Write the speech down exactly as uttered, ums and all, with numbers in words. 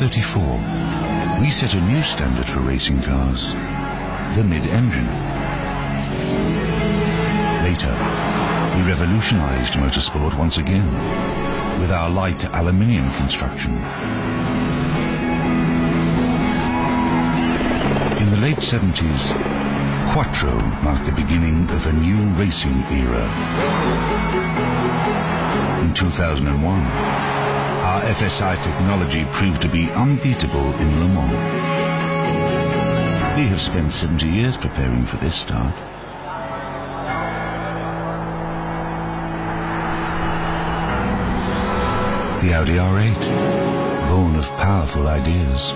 nineteen thirty-four, we set a new standard for racing cars, the mid-engine. Later, we revolutionized motorsport once again with our light aluminium construction. In the late seventies, Quattro marked the beginning of a new racing era. In two thousand one, our F S I technology proved to be unbeatable in Le Mans. We have spent seventy years preparing for this start. The Audi R eight, born of powerful ideas.